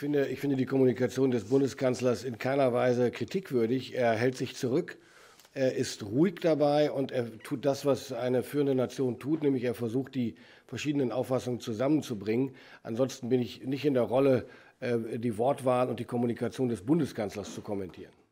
Ich finde die Kommunikation des Bundeskanzlers in keiner Weise kritikwürdig. Er hält sich zurück, er ist ruhig dabei und er tut das, was eine führende Nation tut, nämlich er versucht, die verschiedenen Auffassungen zusammenzubringen. Ansonsten bin ich nicht in der Rolle, die Wortwahl und die Kommunikation des Bundeskanzlers zu kommentieren.